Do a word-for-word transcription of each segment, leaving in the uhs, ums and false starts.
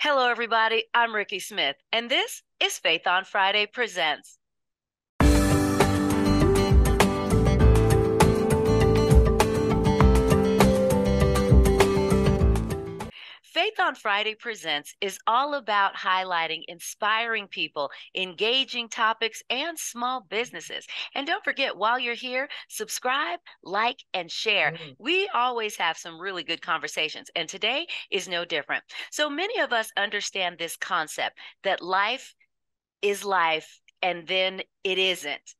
Hello, everybody. I'm Rikki Smith, and this is Faith on Friday Presents. Faith on Friday Presents is all about highlighting inspiring people, engaging topics, and small businesses. And don't forget, while you're here, subscribe, like, and share. Mm. We always have some really good conversations, and today is no different. So many of us understand this concept that life is life, and then it isn't.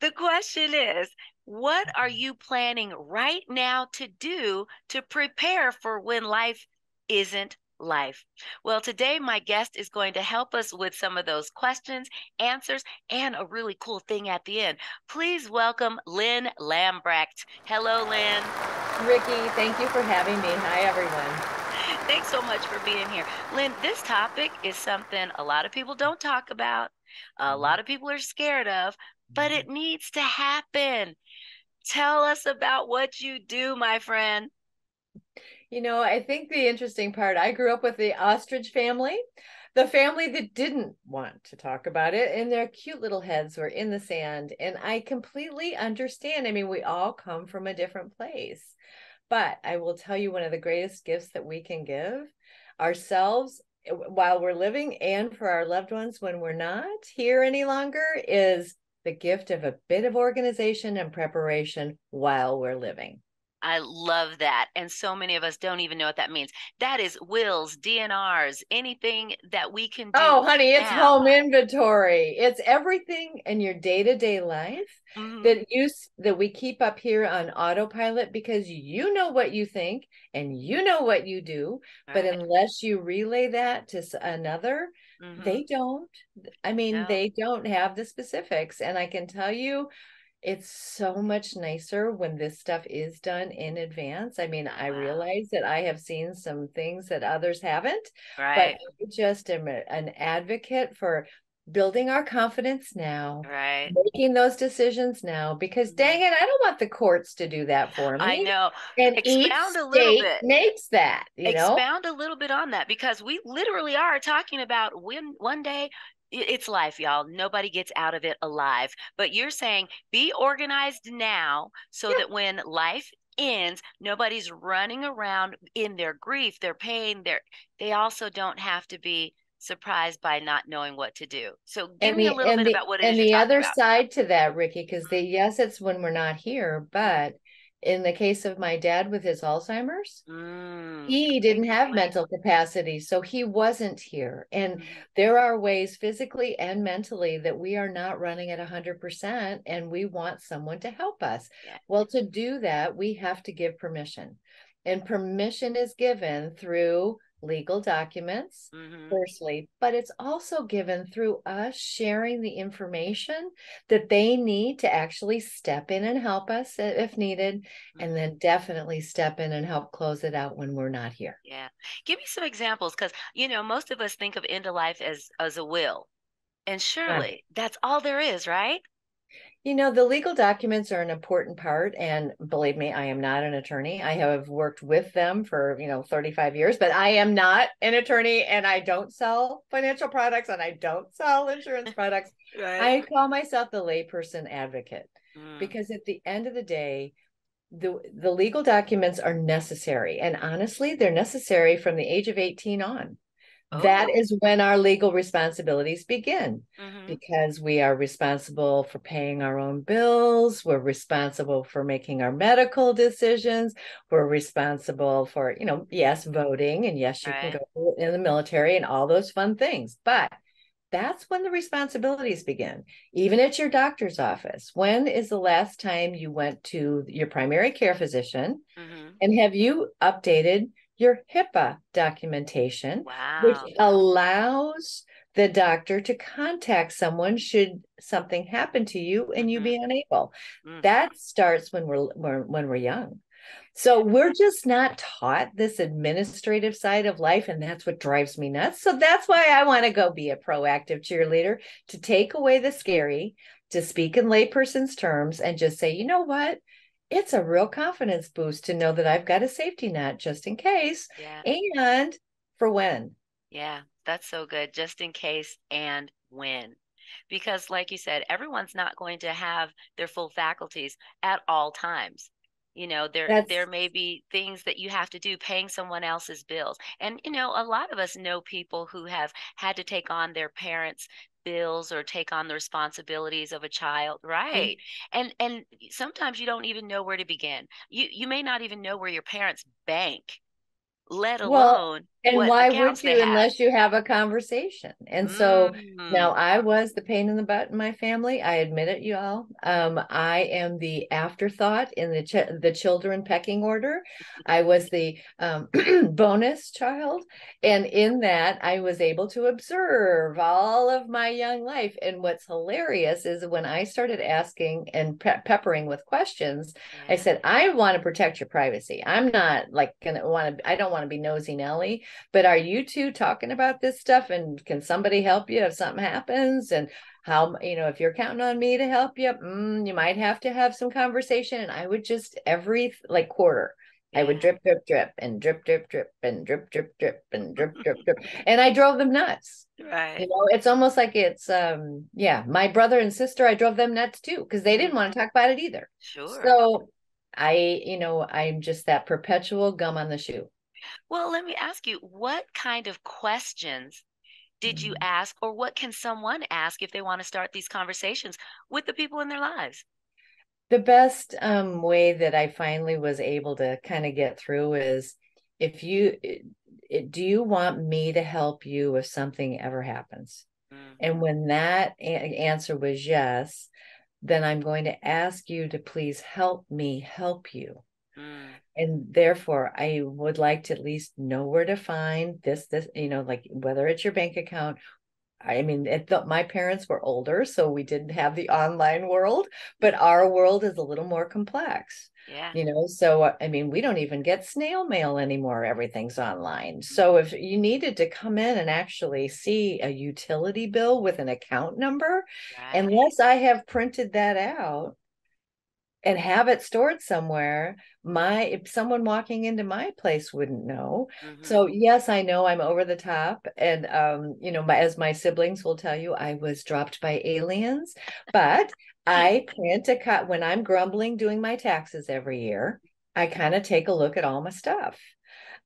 The question is, what are you planning right now to do to prepare for when life isn't life? Well, today my guest is going to help us with some of those questions, answers, and a really cool thing at the end. Please welcome Lynn Lambrecht. Hello, Lynn. Rikki, thank you for having me. Hi, everyone. Thanks so much for being here. Lynn, this topic is something a lot of people don't talk about, a lot of people are scared of, but it needs to happen. Tell us about what you do, my friend. You know, I think the interesting part, I grew up with the ostrich family, the family that didn't want to talk about it, and their cute little heads were in the sand. And I completely understand. I mean, we all come from a different place. But I will tell you, one of the greatest gifts that we can give ourselves while we're living, and for our loved ones when we're not here any longer, is the gift of a bit of organization and preparation while we're living. I love that. And so many of us don't even know what that means. That is wills, D N Rs, anything that we can do. Oh, honey, it's now. Home inventory. It's everything in your day-to-day life mm-hmm. that you that we keep up here on autopilot, because you know what you think and you know what you do. All but right. unless you relay that to another, mm-hmm. they don't. I mean, no. they don't have the specifics. And I can tell you, it's so much nicer when this stuff is done in advance. I mean, I wow. realize that I have seen some things that others haven't, right. but I just am a, an advocate for building our confidence now, right? Making those decisions now, because dang it, I don't want the courts to do that for me. I know. And expound each a little state bit makes that, you expound know? a little bit on that, because we literally are talking about when one day. It's life, y'all. Nobody gets out of it alive. But you're saying be organized now so yeah. that when life ends, nobody's running around in their grief, their pain. Their, they also don't have to be surprised by not knowing what to do. So give and me the, a little bit the, about what it and is And the other about. side to that, Rikki, because mm-hmm. yes, it's when we're not here, but in the case of my dad with his Alzheimer's, mm, he didn't have point. mental capacity, so he wasn't here. And there are ways physically and mentally that we are not running at one hundred percent, and we want someone to help us. Yeah. Well, to do that, we have to give permission. And permission is given through legal documents, mm-hmm. firstly, but it's also given through us sharing the information that they need to actually step in and help us if needed, mm-hmm. and then definitely step in and help close it out when we're not here. Yeah. Give me some examples, because, you know, most of us think of end of life as, as a will, and surely right. that's all there is, right? You know, the legal documents are an important part. And believe me, I am not an attorney. I have worked with them for, you know, thirty-five years, but I am not an attorney, and I don't sell financial products, and I don't sell insurance products. Right. I call myself the layperson advocate, mm. because at the end of the day, the the legal documents are necessary. And honestly, they're necessary from the age of eighteen on. Oh. That is when our legal responsibilities begin, mm-hmm. because we are responsible for paying our own bills. We're responsible for making our medical decisions. We're responsible for, you know, yes, voting, and yes, you right. can go in the military and all those fun things. But that's when the responsibilities begin, even at your doctor's office. When is the last time you went to your primary care physician, mm-hmm. and have you updated your HIPAA documentation, wow. which allows the doctor to contact someone should something happen to you and you mm-hmm. be unable. Mm-hmm. That starts when we're, we're when we're young. So we're just not taught this administrative side of life, and that's what drives me nuts. So that's why I want to go be a proactive cheerleader, to take away the scary, to speak in layperson's terms, and just say, you know what? It's a real confidence boost to know that I've got a safety net just in case, yeah. and for when Yeah, that's so good. Just in case and when. Because like you said, everyone's not going to have their full faculties at all times. You know, there That's... there may be things that you have to do, paying someone else's bills. And, you know, a lot of us know people who have had to take on their parents' bills or take on the responsibilities of a child. Right. Mm-hmm. And and sometimes you don't even know where to begin. You, you may not even know where your parents bank, let alone well, and why would you unless you have a conversation. And mm-hmm. so now I was the pain in the butt in my family. I admit it, y'all. Um, I am the afterthought in the ch- the children pecking order. I was the um, bonus child. And in that, I was able to observe all of my young life. And what's hilarious is when I started asking and pe- peppering with questions, yeah. I said, I want to protect your privacy. I'm not like going to want to, I don't want to be nosy Nelly, but are you two talking about this stuff, and can somebody help you if something happens? And how, you know, if you're counting on me to help you, mm, you might have to have some conversation. And I would just every like quarter I would drip, drip, drip, and drip, drip, drip, and drip, drip, drip, and drip, drip, drip. And I drove them nuts. Right. You know, it's almost like it's, um, yeah, my brother and sister, I drove them nuts too, because they didn't want to talk about it either. Sure. So I, you know, I'm just that perpetual gum on the shoe. Well, let me ask you, what kind of questions did you ask, or what can someone ask if they want to start these conversations with the people in their lives? The best um, way that I finally was able to kind of get through is, if you, do you want me to help you if something ever happens? Mm-hmm. And when that a- answer was yes, then I'm going to ask you to please help me help you. Mm. And therefore, I would like to at least know where to find this, this, you know, like whether it's your bank account. I mean, it th- my parents were older, so we didn't have the online world, but our world is a little more complex. Yeah. You know, so, I mean, we don't even get snail mail anymore. Everything's online. So if you needed to come in and actually see a utility bill with an account number, right. unless I have printed that out and have it stored somewhere, my if someone walking into my place wouldn't know. Mm-hmm. So yes, I know I'm over the top, and um, you know, my, as my siblings will tell you, I was dropped by aliens. But I plan to cut when I'm grumbling doing my taxes every year. I kind of take a look at all my stuff.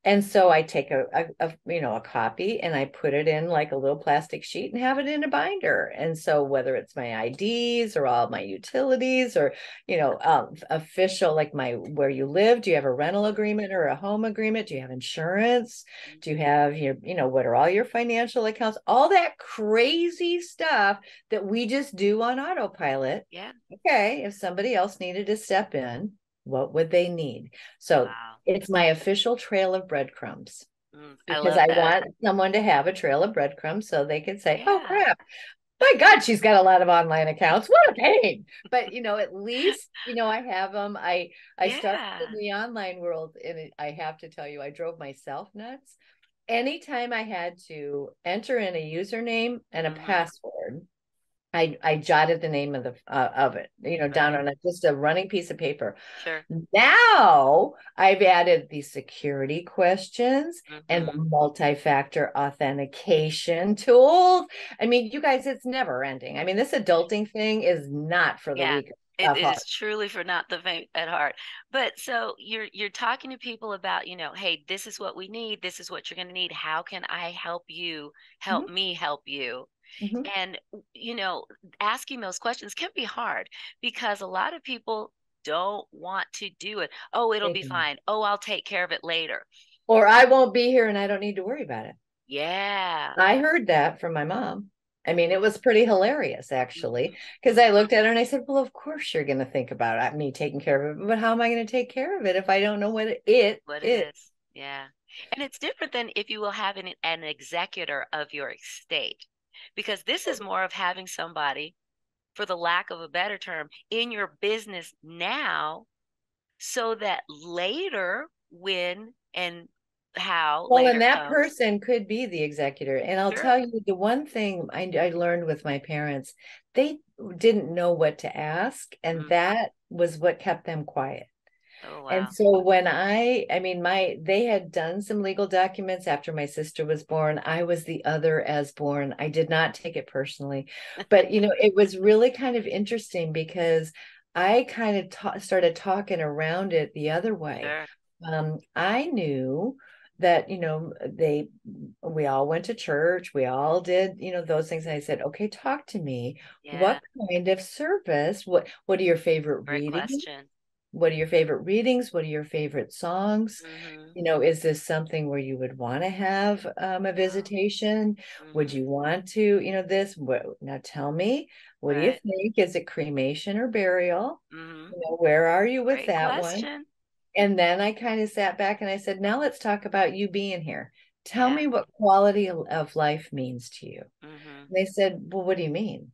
And so I take a, a, a, you know, a copy, and I put it in like a little plastic sheet and have it in a binder. And so whether it's my I Ds or all my utilities, or, you know, um, official, like my, where you live, do you have a rental agreement or a home agreement? Do you have insurance? Do you have your, you know, what are all your financial accounts? All that crazy stuff that we just do on autopilot. Yeah. Okay. If somebody else needed to step in, what would they need? So wow. It's my official trail of breadcrumbs, mm, because I, I want someone to have a trail of breadcrumbs so they can say, yeah. oh crap, my God, she's got a lot of online accounts. What a pain. But, you know, at least, you know, I have them. I, I yeah. started in the online world, and I have to tell you, I drove myself nuts. Anytime I had to enter in a username and a mm-hmm. password, I, I jotted the name of the uh, of it, you know, right. down on a, just a running piece of paper. Sure. Now I've added the security questions mm-hmm. and the multi-factor authentication tools. I mean, you guys, it's never ending. I mean, this adulting thing is not for the yeah. weak. It, it is truly for not the faint at heart. But so you're you're talking to people about, you know, hey, this is what we need. This is what you're going to need. How can I help you? Help mm-hmm. me help you. Mm-hmm. And, you know, asking those questions can be hard, because a lot of people don't want to do it. Oh, it'll be fine. Oh, I'll take care of it later. Or I won't be here and I don't need to worry about it. Yeah. I heard that from my mom. I mean, it was pretty hilarious, actually, because I looked at her and I said, well, of course you're going to think about me taking care of it. But how am I going to take care of it if I don't know what it, it, what it is? is? Yeah. And it's different than if you will have an, an executor of your estate. Because this is more of having somebody, for the lack of a better term, in your business now, so that later when and how. Well, and that comes. person could be the executor. And I'll sure. tell you the one thing I, I learned with my parents, they didn't know what to ask. And mm-hmm. that was what kept them quiet. Oh, wow. And so when I, I mean, my, they had done some legal documents after my sister was born. I was the other as born. I did not take it personally, but you know, it was really kind of interesting because I kind of ta- started talking around it the other way. Sure. Um, I knew that, you know, they, we all went to church, we all did, you know, those things. And I said, okay, talk to me. Yeah. What kind of service, what, what are your favorite Great readings? Question. What are your favorite readings? What are your favorite songs? Mm-hmm. You know, is this something where you would want to have um, a visitation? Mm-hmm. Would you want to, you know, this? Now tell me, what right. do you think? Is it cremation or burial? Mm-hmm. You know, where are you with Great that question. One? And then I kind of sat back and I said, now let's talk about you being here. Tell yeah. me what quality of life means to you. Mm-hmm. They said, well, what do you mean?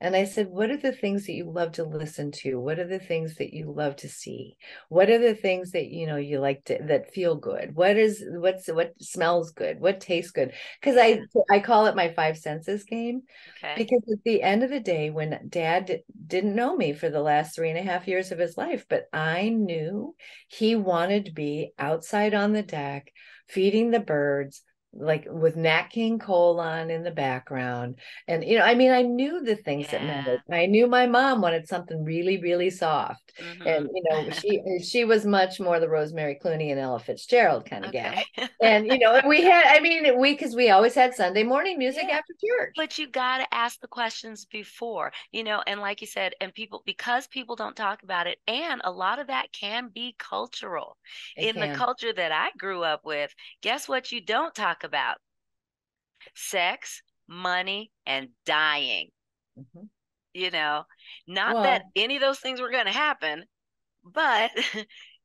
And I said, what are the things that you love to listen to? What are the things that you love to see? What are the things that, you know, you like to, that feel good? What is, what's, what smells good? What tastes good? Because I, I call it my five senses game. Okay. Because at the end of the day, when Dad d- didn't know me for the last three and a half years of his life, but I knew he wanted to be outside on the deck, feeding the birds, like with Nat King Cole on in the background. And, you know, I mean, I knew the things yeah. that mattered. I knew my mom wanted something really, really soft. Mm-hmm. And, you know, she she was much more the Rosemary Clooney and Ella Fitzgerald kind of okay. gal. And, you know, we had, I mean, we, because we always had Sunday morning music yeah. after church. But you got to ask the questions before, you know, and like you said, and people, because people don't talk about it. And a lot of that can be cultural. It in can. The culture that I grew up with, guess what you don't talk about? Sex, money, and dying. Mm-hmm. You know, not well, that any of those things were going to happen, but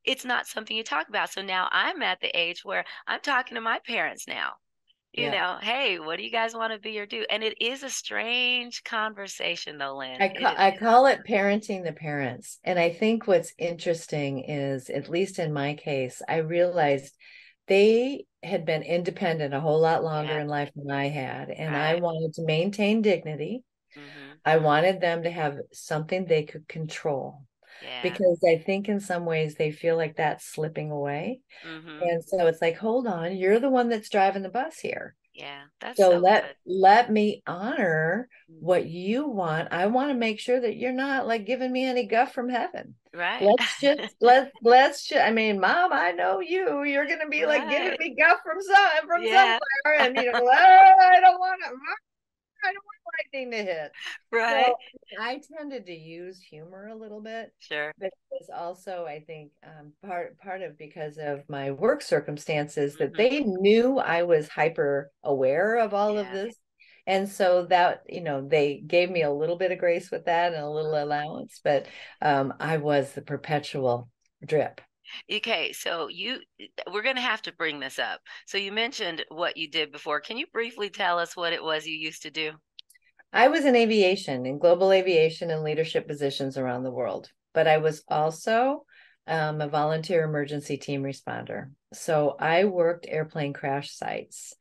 it's not something you talk about. So now I'm at the age where I'm talking to my parents now, you yeah. know, hey, what do you guys want to be or do? And it is a strange conversation though, Lynn. I call, I call it parenting the parents. And I think what's interesting is, at least in my case, I realized they had been independent a whole lot longer yeah. in life than I had. And right. I wanted to maintain dignity. Mm-hmm. I wanted them to have something they could control yeah. because I think in some ways they feel like that's slipping away. Mm-hmm. And so it's like, hold on, you're the one that's driving the bus here. Yeah. That's so, so let, good. let me honor what you want. I want to make sure that you're not like giving me any guff from heaven. Right. Let's just, let's, let's just, I mean, Mom, I know you, you're going to be right. like giving me guff from some, from yeah. somewhere. And you know, oh, I don't want to, I don't want lightning to hit. Right. So I tended to use humor a little bit. Sure. But it's also, I think, um, part part of because of my work circumstances mm-hmm. that they knew I was hyper aware of all yeah. of this. And so that, you know, they gave me a little bit of grace with that and a little allowance, but um, I was the perpetual drip. Okay, so you, we're going to have to bring this up. So you mentioned what you did before. Can you briefly tell us what it was you used to do? I was in aviation, in global aviation and leadership positions around the world, but I was also um, a volunteer emergency team responder. So I worked airplane crash sites.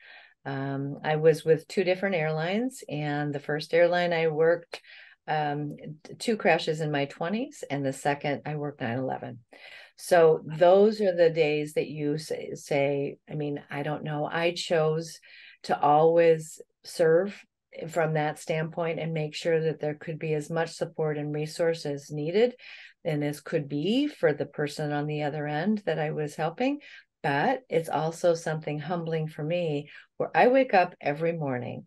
Um, I was with two different airlines, and the first airline I worked um, two crashes in my twenties, and the second I worked nine eleven. So those are the days that you say, say, I mean, I don't know. I chose to always serve from that standpoint and make sure that there could be as much support and resources needed. And this could be for the person on the other end that I was helping. But it's also something humbling for me where I wake up every morning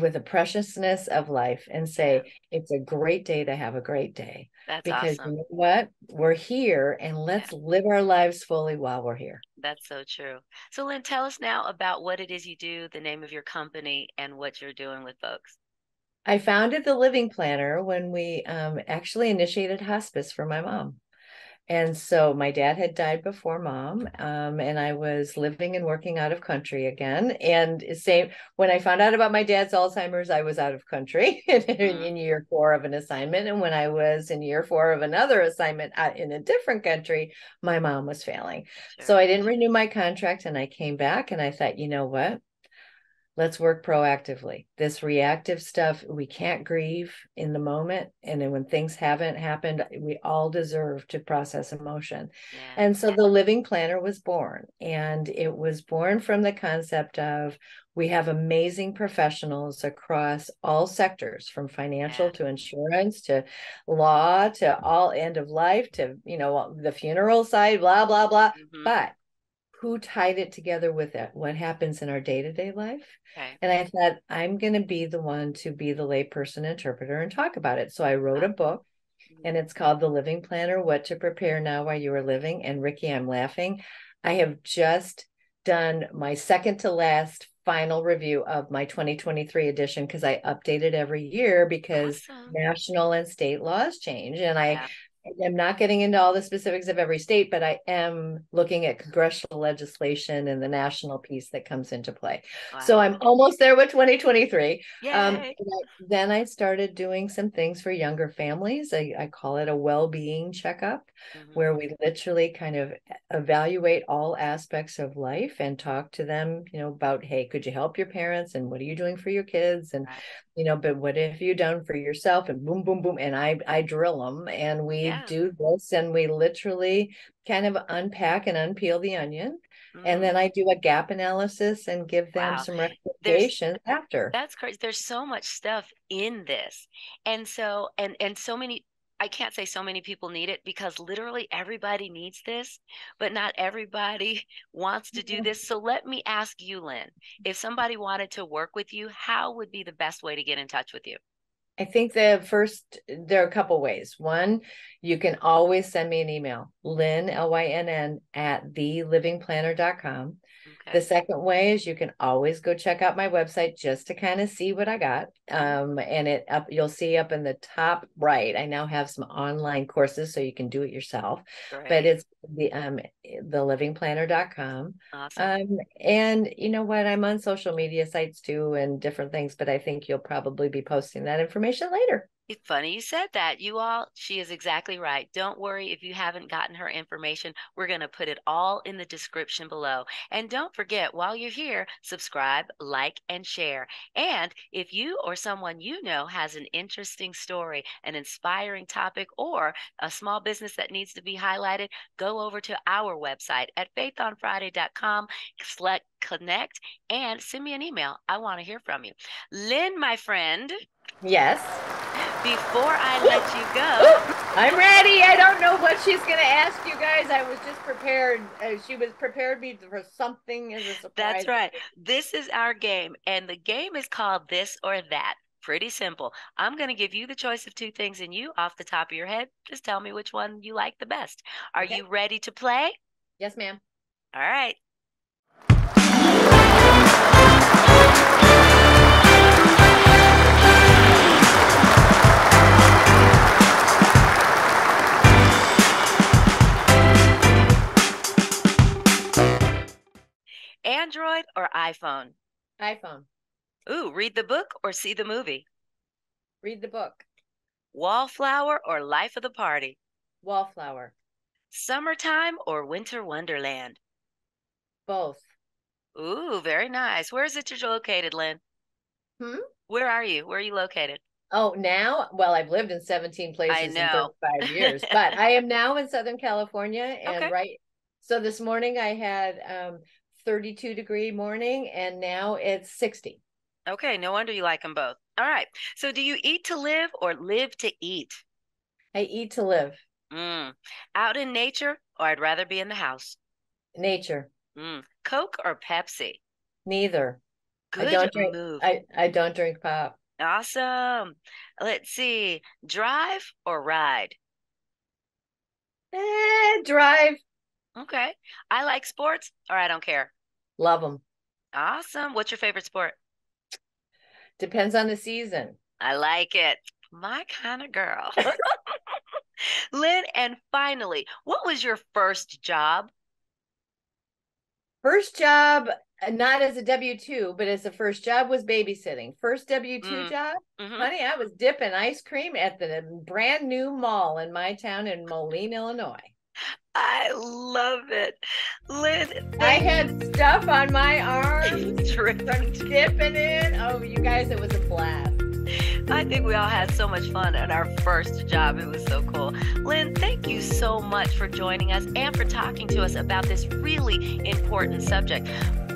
with the preciousness of life and say, it's a great day to have a great day. That's because awesome. You know what? We're here and let's yeah. live our lives fully while we're here. That's so true. So Lynn, tell us now about what it is you do, the name of your company, and what you're doing with folks. I founded The Living Planner when we um, actually initiated hospice for my mom. And so my dad had died before Mom, um, and I was living and working out of country again. And same when I found out about my dad's Alzheimer's, I was out of country mm-hmm. in year four of an assignment. And when I was in year four of another assignment in a different country, my mom was failing. Sure. So I didn't renew my contract, and I came back and I thought, you know what? Let's work proactively. This reactive stuff, we can't grieve in the moment. And then when things haven't happened, we all deserve to process emotion. Yeah. And so the Living Planner was born. And it was born from the concept of, we have amazing professionals across all sectors, from financial to insurance to law to all end of life to, you know, the funeral side, blah, blah, blah. Mm-hmm. But who tied it together with it? What happens in our day-to-day life? Okay. And I thought, I'm going to be the one to be the layperson interpreter and talk about it. So I wrote a book, and it's called The Living Planner, What to Prepare Now While You Are Living. And Rikki, I'm laughing. I have just done my second to last final review of my twenty twenty-three edition, because I update it every year because awesome. National and state laws change. And I yeah. I'm not getting into all the specifics of every state, but I am looking at congressional legislation and the national piece that comes into play. Wow. So I'm almost there with twenty twenty-three. Um, I, then I started doing some things for younger families. I, I call it a well-being checkup, mm-hmm. where we literally kind of evaluate all aspects of life and talk to them, you know, about, hey, could you help your parents? And what are you doing for your kids? And, right. you know, but what have you done for yourself? And boom, boom, boom. And I, I drill them, and we, yeah. do this, and we literally kind of unpack and unpeel the onion, mm. and then I do a gap analysis and give them wow. some recommendations there's, after. That's crazy. There's so much stuff in this, and so and and so many. I can't say so many people need it, because literally everybody needs this, but not everybody wants to do this. So let me ask you, Lynn, if somebody wanted to work with you, how would be the best way to get in touch with you? I think the first, there are a couple ways. One, you can always send me an email, Lynn, L Y N N, at the living planner dot com. Okay. The second way is you can always go check out my website just to kind of see what I got. Um, and it up, you'll see up in the top right, I now have some online courses, so you can do it yourself. Right. But it's the um, the living planner dot com. Awesome. Um, and you know what? I'm on social media sites too and different things, but I think you'll probably be posting that information later. It's funny you said that. You all, she is exactly right. Don't worry if you haven't gotten her information. We're going to put it all in the description below. And don't forget, while you're here, subscribe, like, and share. And if you or someone you know has an interesting story, an inspiring topic, or a small business that needs to be highlighted, go over to our website at faith on friday dot com, select connect, and send me an email. I want to hear from you. Lynn, my friend. Yes. Before I let you go, I'm ready. I don't know what she's going to ask you guys. I was just prepared. Uh, she was prepared me for something as a surprise. That's right. This is our game, and the game is called This or That. Pretty simple. I'm going to give you the choice of two things, and you, off the top of your head, just tell me which one you like the best. Are okay. you ready to play? Yes, ma'am. All right. Android or iPhone? iPhone. Ooh, read the book or see the movie? Read the book. Wallflower or life of the party? Wallflower. Summertime or winter wonderland? Both. Ooh, very nice. Where is it you're located, Lynn? Hmm? Where are you? Where are you located? Oh, now? Well, I've lived in seventeen places I know. in thirty-five years, but I am now in Southern California. And okay. right, so this morning I had... Um, thirty-two degree morning, and now it's sixty. Okay, no wonder you like them both. All right. So do you eat to live or live to eat? I eat to live. Mm. Out in nature, or I'd rather be in the house? Nature. Mm. Coke or Pepsi? Neither. Good I don't drink, move. I, I don't drink pop. Awesome. Let's see. Drive or ride? Eh, drive. Okay. I like sports, or I don't care. Love them. Awesome. What's your favorite sport? Depends on the season. I like it. My kind of girl. Lynn, and finally, what was your first job? First job, not as a W two, but as the first job was babysitting. First W two mm. job, mm-hmm. honey, I was dipping ice cream at the brand new mall in my town in Moline, Illinois. I love it. Lynn, I had stuff on my arm from dipping in. Oh, you guys, it was a blast. I think we all had so much fun at our first job. It was so cool. Lynn, thank you so much for joining us and for talking to us about this really important subject.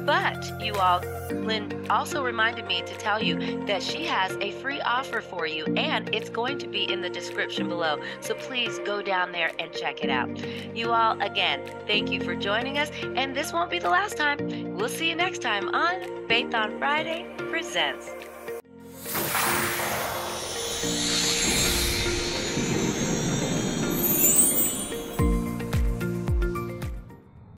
But you all, Lynn also reminded me to tell you that she has a free offer for you, and it's going to be in the description below. So please go down there and check it out. You all, again, thank you for joining us, and this won't be the last time. We'll see you next time on Faith on Friday Presents.